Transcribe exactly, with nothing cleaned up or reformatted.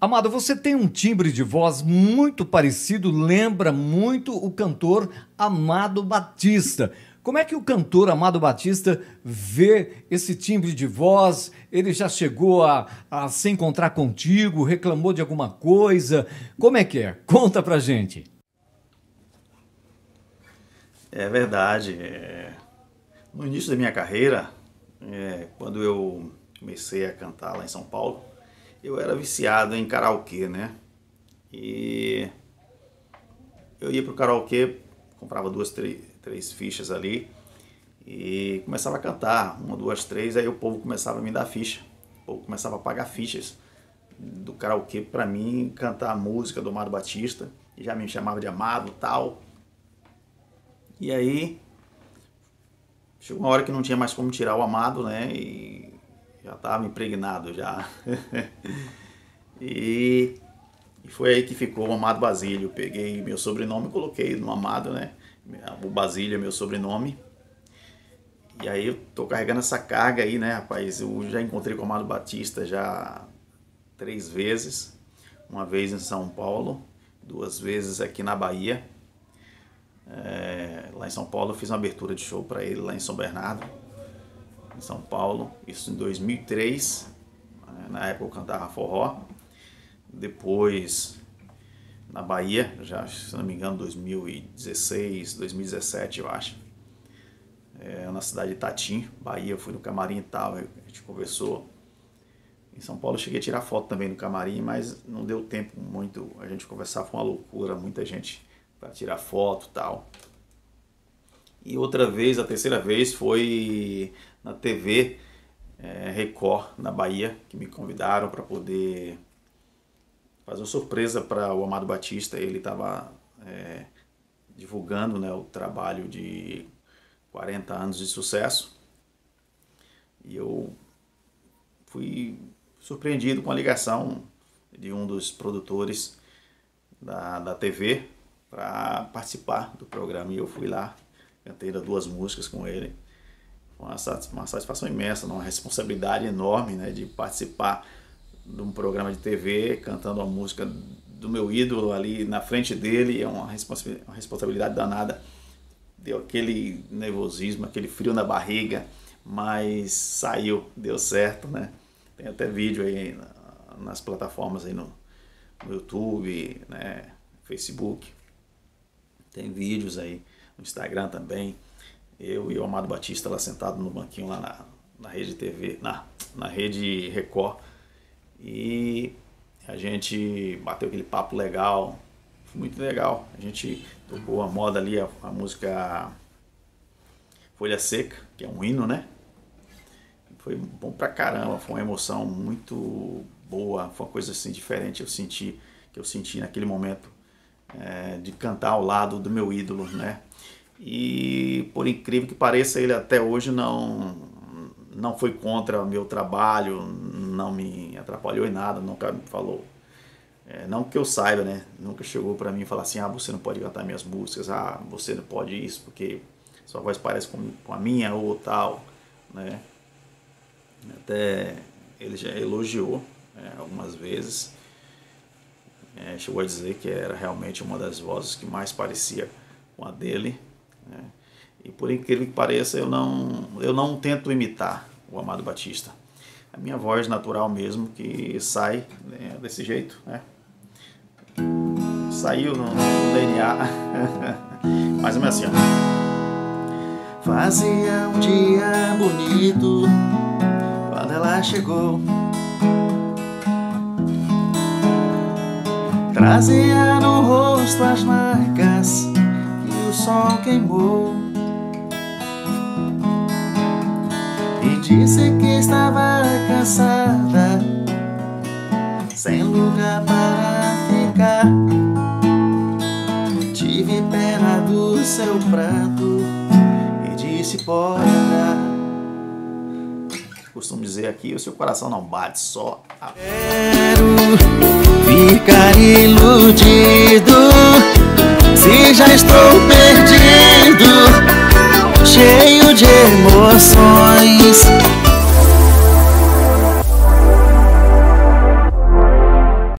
Amado, você tem um timbre de voz muito parecido, lembra muito o cantor Amado Batista. Como é que o cantor Amado Batista vê esse timbre de voz? Ele já chegou a, a se encontrar contigo, reclamou de alguma coisa? Como é que é? Conta pra gente. É verdade. É... No início da minha carreira, é... quando eu comecei a cantar lá em São Paulo, eu era viciado em karaokê, né? E eu ia pro karaokê, comprava duas, três, três fichas ali e começava a cantar, uma, duas, três, aí o povo começava a me dar ficha. O povo começava a pagar fichas do karaokê pra mim cantar a música do Amado Batista, e já me chamava de Amado, tal. E aí chegou uma hora que não tinha mais como tirar o Amado, né? E já estava impregnado já. e, e foi aí que ficou o Amado Basylio. Eu peguei meu sobrenome e coloquei no Amado, né? O Basylio é meu sobrenome. E aí eu tô carregando essa carga aí, né, rapaz? Eu já encontrei com o Amado Batista já três vezes. Uma vez em São Paulo, duas vezes aqui na Bahia. É, lá em São Paulo eu fiz uma abertura de show para ele lá em São Bernardo. Em São Paulo, isso em dois mil e três, na época eu cantava forró, depois na Bahia, já, se não me engano, dois mil e dezesseis, dois mil e dezessete eu acho, é, na cidade de Tatim, Bahia, eu fui no camarim e tal, a gente conversou. Em São Paulo eu cheguei a tirar foto também no camarim, mas não deu tempo muito, a gente conversava, foi uma loucura, muita gente para tirar foto e tal. E outra vez, a terceira vez, foi na T V Record, na Bahia, que me convidaram para poder fazer uma surpresa para o Amado Batista. Ele estava é, divulgando, né, o trabalho de quarenta anos de sucesso. E eu fui surpreendido com a ligação de um dos produtores da, da T V para participar do programa. E eu fui lá, cantei duas músicas com ele. Uma satisfação imensa, uma responsabilidade enorme, né, de participar de um programa de T V cantando a música do meu ídolo ali na frente dele. É uma responsabilidade danada. Deu aquele nervosismo, aquele frio na barriga, mas saiu, deu certo, né? Tem até vídeo aí nas plataformas aí no, no YouTube, né, Facebook. Tem vídeos aí no Instagram também. Eu e o Amado Batista lá sentado no banquinho lá na, na Rede T V, na, na Rede Record. E a gente bateu aquele papo legal, foi muito legal. A gente tocou a moda ali, a, a música Folha Seca, que é um hino, né? Foi bom pra caramba, foi uma emoção muito boa, foi uma coisa assim diferente eu senti, que eu senti naquele momento, é, de cantar ao lado do meu ídolo, né? E por incrível que pareça, ele até hoje não, não foi contra o meu trabalho, não me atrapalhou em nada, nunca me falou. É, não que eu saiba, né? Nunca chegou para mim e falar assim, ah, você não pode cantar minhas músicas, ah, você não pode isso, porque sua voz parece com, com a minha ou tal, né? Até ele já elogiou, né, algumas vezes, é, chegou a dizer que era realmente uma das vozes que mais parecia com a dele. É. E por incrível que pareça, eu não, eu não tento imitar o Amado Batista. A minha voz natural mesmo, que sai, né, desse jeito, né? Saiu no, no D N A. Mais ou menos assim, ó. Fazia um dia bonito quando ela chegou, trazia no rosto as marcas o sol queimou, e disse que estava cansada, sem lugar para ficar. Tive pena do seu pranto e disse bora. Costumo dizer aqui, o seu coração não bate só a...